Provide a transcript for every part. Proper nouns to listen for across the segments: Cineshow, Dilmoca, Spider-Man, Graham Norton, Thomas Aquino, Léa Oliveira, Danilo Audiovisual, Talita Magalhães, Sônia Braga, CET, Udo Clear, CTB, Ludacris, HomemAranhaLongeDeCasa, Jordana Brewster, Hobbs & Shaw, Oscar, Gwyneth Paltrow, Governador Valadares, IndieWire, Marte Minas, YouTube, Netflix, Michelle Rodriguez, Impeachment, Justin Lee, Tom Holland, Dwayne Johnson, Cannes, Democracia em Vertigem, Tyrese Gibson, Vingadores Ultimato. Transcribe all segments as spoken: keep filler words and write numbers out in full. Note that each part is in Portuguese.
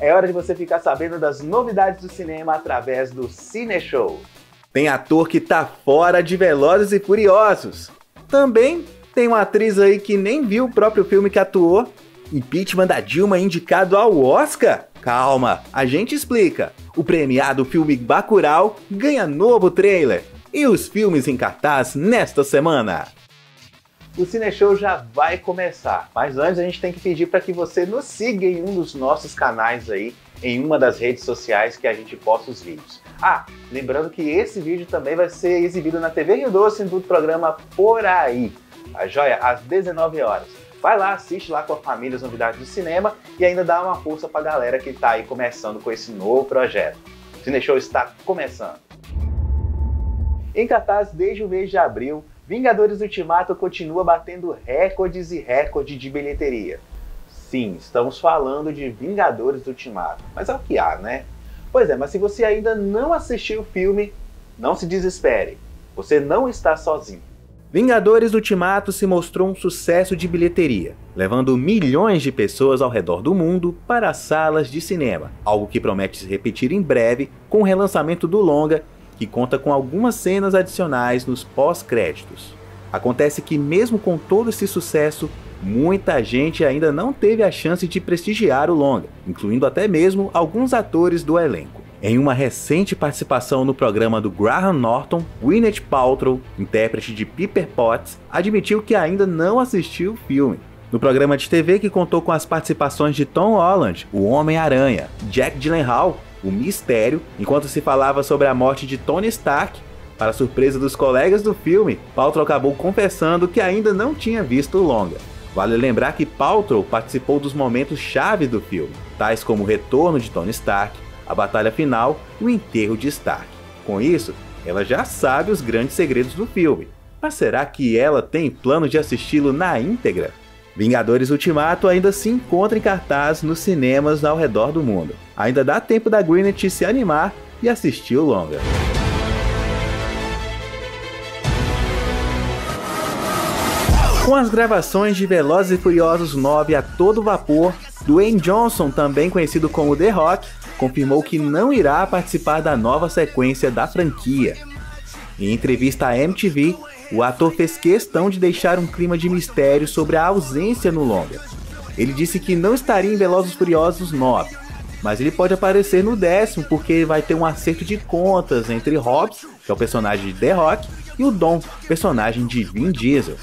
É hora de você ficar sabendo das novidades do cinema através do Cineshow. Tem ator que tá fora de Velozes e Furiosos. Também tem uma atriz aí que nem viu o próprio filme que atuou. Impeachment da Dilma indicado ao Oscar? Calma, a gente explica. O premiado filme Bacurau ganha novo trailer. E os filmes em cartaz nesta semana? O Cineshow já vai começar, mas antes a gente tem que pedir para que você nos siga em um dos nossos canais aí, em uma das redes sociais que a gente posta os vídeos. Ah, lembrando que esse vídeo também vai ser exibido na T V Rio Doce do programa Por Aí, a joia, às dezenove horas. Vai lá, assiste lá com a família as novidades do cinema e ainda dá uma força para a galera que está aí começando com esse novo projeto. O Cineshow está começando. Em cartaz desde o mês de abril, Vingadores Ultimato continua batendo recordes e recordes de bilheteria. Sim, estamos falando de Vingadores Ultimato, mas é o que há, né? Pois é, mas se você ainda não assistiu o filme, não se desespere. Você não está sozinho. Vingadores Ultimato se mostrou um sucesso de bilheteria, levando milhões de pessoas ao redor do mundo para as salas de cinema, algo que promete se repetir em breve com o relançamento do longa, que conta com algumas cenas adicionais nos pós-créditos. Acontece que mesmo com todo esse sucesso, muita gente ainda não teve a chance de prestigiar o longa, incluindo até mesmo alguns atores do elenco. Em uma recente participação no programa do Graham Norton, Gwyneth Paltrow, intérprete de Pepper Potts, admitiu que ainda não assistiu o filme. No programa de T V que contou com as participações de Tom Holland, o Homem Aranha, Jack Gyllenhaal, o Mistério, enquanto se falava sobre a morte de Tony Stark, para a surpresa dos colegas do filme, Paltrow acabou confessando que ainda não tinha visto o longa. Vale lembrar que Paltrow participou dos momentos chave do filme, tais como o retorno de Tony Stark, a batalha final e o enterro de Stark. Com isso, ela já sabe os grandes segredos do filme, mas será que ela tem plano de assisti-lo na íntegra? Vingadores Ultimato ainda se encontra em cartaz nos cinemas ao redor do mundo. Ainda dá tempo da Gwyneth se animar e assistir o longa. Com as gravações de Velozes e Furiosos nove a todo vapor, Dwayne Johnson, também conhecido como The Rock, confirmou que não irá participar da nova sequência da franquia. Em entrevista à M T V, o ator fez questão de deixar um clima de mistério sobre a ausência no longa. Ele disse que não estaria em Velozes e Furiosos nove, mas ele pode aparecer no décimo porque vai ter um acerto de contas entre Hobbs, que é o personagem de The Rock, e o Dom, personagem de Vin Diesel.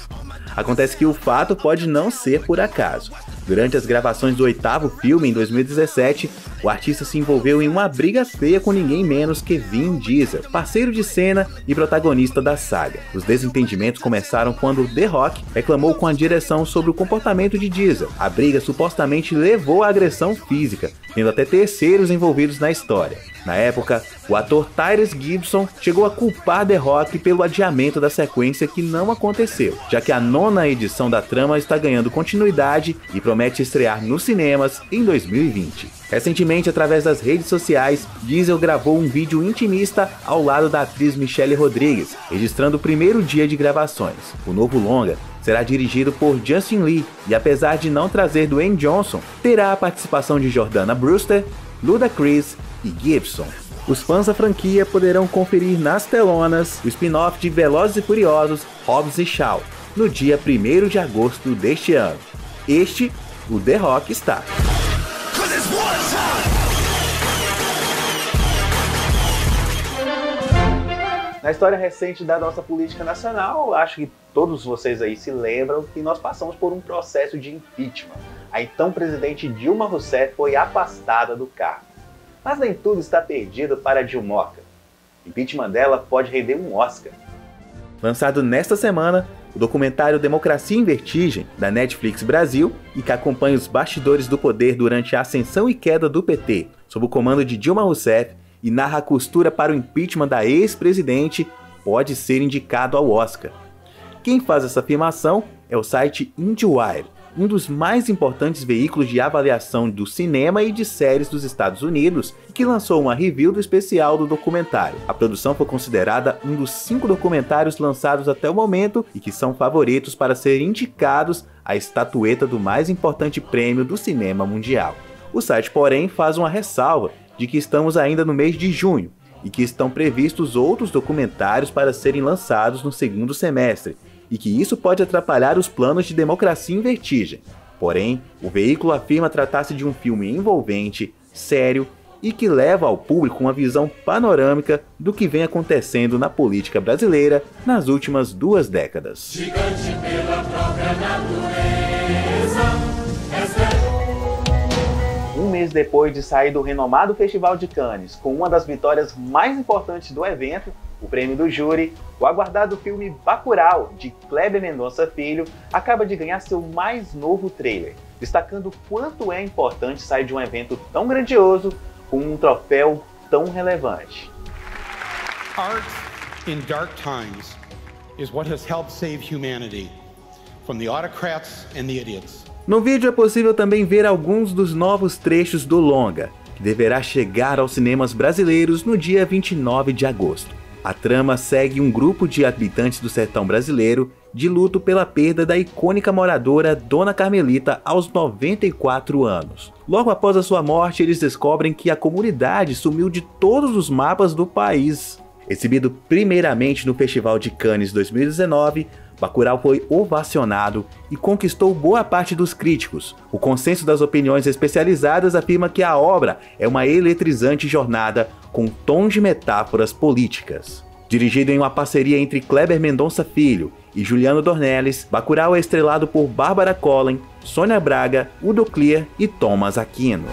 Acontece que o fato pode não ser por acaso. Durante as gravações do oitavo filme, em dois mil e dezessete, o artista se envolveu em uma briga feia com ninguém menos que Vin Diesel, parceiro de cena e protagonista da saga. Os desentendimentos começaram quando The Rock reclamou com a direção sobre o comportamento de Diesel. A briga supostamente levou à agressão física, tendo até terceiros envolvidos na história. Na época, o ator Tyrese Gibson chegou a culpar The Rock pelo adiamento da sequência que não aconteceu, já que a nona edição da trama está ganhando continuidade e promete estrear nos cinemas em dois mil e vinte. Recentemente, através das redes sociais, Diesel gravou um vídeo intimista ao lado da atriz Michelle Rodriguez, registrando o primeiro dia de gravações. O novo longa será dirigido por Justin Lee e, apesar de não trazer Dwayne Johnson, terá a participação de Jordana Brewster, Ludacris e Gibson. Os fãs da franquia poderão conferir nas telonas o spin-off de Velozes e Furiosos Hobbs e Shaw no dia primeiro de agosto deste ano. Este, o The Rock está. Na história recente da nossa política nacional, acho que todos vocês aí se lembram que nós passamos por um processo de impeachment. A então presidente Dilma Rousseff foi afastada do cargo. Mas nem tudo está perdido para a Dilmoca. O impeachment dela pode render um Oscar. Lançado nesta semana, o documentário Democracia em Vertigem, da Netflix Brasil, e que acompanha os bastidores do poder durante a ascensão e queda do P T, sob o comando de Dilma Rousseff, e narra a costura para o impeachment da ex-presidente, pode ser indicado ao Oscar. Quem faz essa afirmação é o site IndieWire, um dos mais importantes veículos de avaliação do cinema e de séries dos Estados Unidos, que lançou uma review do especial do documentário. A produção foi considerada um dos cinco documentários lançados até o momento e que são favoritos para serem indicados à estatueta do mais importante prêmio do cinema mundial. O site, porém, faz uma ressalva de que estamos ainda no mês de junho e que estão previstos outros documentários para serem lançados no segundo semestre e que isso pode atrapalhar os planos de Democracia em Vertigem. Porém, o veículo afirma tratar-se de um filme envolvente, sério e que leva ao público uma visão panorâmica do que vem acontecendo na política brasileira nas últimas duas décadas. Gigante pela própria natureza. Um mês depois de sair do renomado Festival de Cannes, com uma das vitórias mais importantes do evento, o prêmio do júri, o aguardado filme Bacurau, de Kleber Mendonça Filho, acaba de ganhar seu mais novo trailer, destacando quanto é importante sair de um evento tão grandioso com um troféu tão relevante. Art in dark times is what has helped save humanity from the autocrats and the idiots. No vídeo é possível também ver alguns dos novos trechos do longa, que deverá chegar aos cinemas brasileiros no dia vinte e nove de agosto. A trama segue um grupo de habitantes do sertão brasileiro de luto pela perda da icônica moradora Dona Carmelita aos noventa e quatro anos. Logo após a sua morte, eles descobrem que a comunidade sumiu de todos os mapas do país. Exibido primeiramente no Festival de Cannes dois mil e dezenove, Bacurau foi ovacionado e conquistou boa parte dos críticos. O consenso das opiniões especializadas afirma que a obra é uma eletrizante jornada com tons de metáforas políticas. Dirigido em uma parceria entre Kleber Mendonça Filho e Juliano Dornelis, Bacurau é estrelado por Bárbara Colen, Sônia Braga, Udo Clear e Thomas Aquino.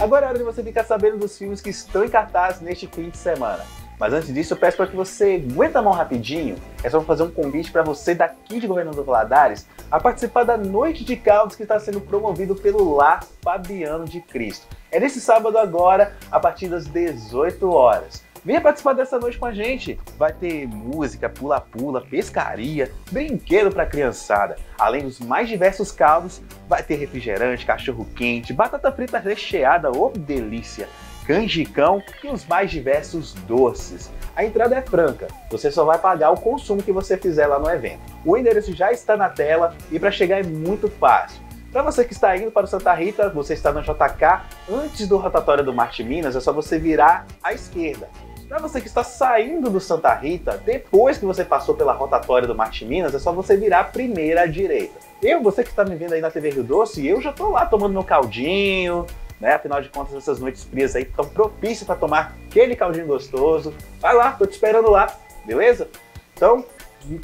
Agora é hora de você ficar sabendo dos filmes que estão em cartaz neste fim de semana. Mas antes disso, eu peço para que você aguenta a mão rapidinho. É só fazer um convite para você daqui de Governador Valadares a participar da Noite de Caldos que está sendo promovido pelo Lar Fabiano de Cristo. É nesse sábado agora, a partir das dezoito horas. Venha participar dessa noite com a gente. Vai ter música, pula-pula, pescaria, brinquedo para criançada. Além dos mais diversos caldos, vai ter refrigerante, cachorro-quente, batata frita recheada, ô delícia! Canjicão e os mais diversos doces. A entrada é franca, você só vai pagar o consumo que você fizer lá no evento. O endereço já está na tela e para chegar é muito fácil. Para você que está indo para o Santa Rita, você está na J K, antes do rotatório do Marte Minas, é só você virar à esquerda. Para você que está saindo do Santa Rita, depois que você passou pela rotatória do Marte Minas, é só você virar primeiro à direita. Eu, você que está me vendo aí na T V Rio Doce, eu já estou lá tomando meu caldinho, né? Afinal de contas, essas noites frias aí estão propícias para tomar aquele caldinho gostoso. Vai lá, tô te esperando lá, beleza? Então,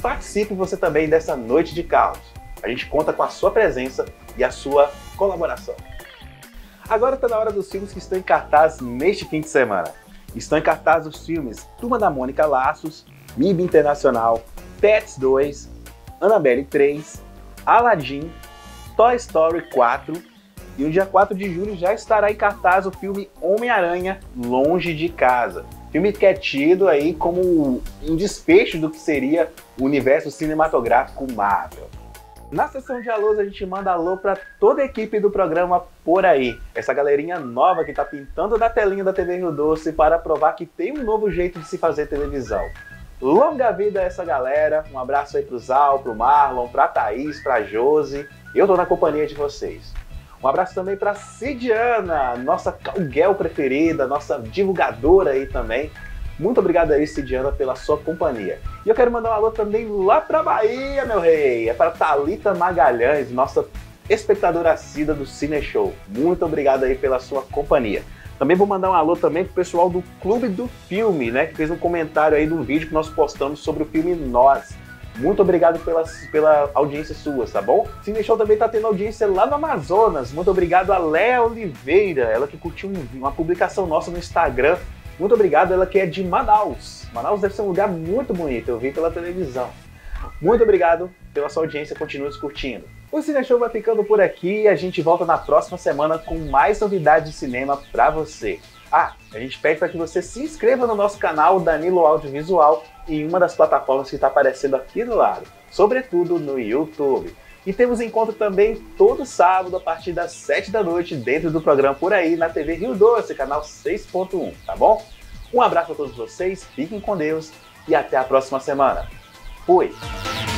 participe você também dessa noite de caldos. A gente conta com a sua presença e a sua colaboração. Agora está na hora dos filmes que estão em cartaz neste fim de semana. Estão em cartaz os filmes Turma da Mônica Laços, M I B Internacional, Pets dois, Annabelle três, Aladdin, Toy Story quatro, e no dia quatro de julho já estará em cartaz o filme Homem Aranha Longe de Casa. Filme que é tido aí como um desfecho do que seria o universo cinematográfico Marvel. Na sessão de alôs a gente manda alô para toda a equipe do programa Por Aí. Essa galerinha nova que tá pintando da telinha da T V Rio Doce para provar que tem um novo jeito de se fazer televisão. Longa vida a essa galera. Um abraço aí pro Zal, pro Marlon, pra Thaís, pra Josi. Eu tô na companhia de vocês. Um abraço também para Cidiana, nossa cowgirl preferida, nossa divulgadora aí também. Muito obrigado aí, Cidiana, pela sua companhia. E eu quero mandar um alô também lá pra Bahia, meu rei. É para Talita Magalhães, nossa espectadora assídua do Cine Show. Muito obrigado aí pela sua companhia. Também vou mandar um alô também pro pessoal do Clube do Filme, né? Que fez um comentário aí de um vídeo que nós postamos sobre o filme Nós. Muito obrigado pela, pela audiência sua, tá bom? Cine Show também tá tendo audiência lá no Amazonas. Muito obrigado a Léa Oliveira, ela que curtiu uma publicação nossa no Instagram. Muito obrigado, ela que é de Manaus. Manaus deve ser um lugar muito bonito, eu vi pela televisão. Muito obrigado pela sua audiência, continue nos curtindo. O Cine Show vai ficando por aqui e a gente volta na próxima semana com mais novidades de cinema pra você. Ah, a gente pede para que você se inscreva no nosso canal Danilo Audiovisual em uma das plataformas que está aparecendo aqui do lado, sobretudo no YouTube. E temos encontro também todo sábado a partir das sete da noite dentro do programa Por Aí na T V Rio Doce, canal seis ponto um, tá bom? Um abraço a todos vocês, fiquem com Deus e até a próxima semana. Fui!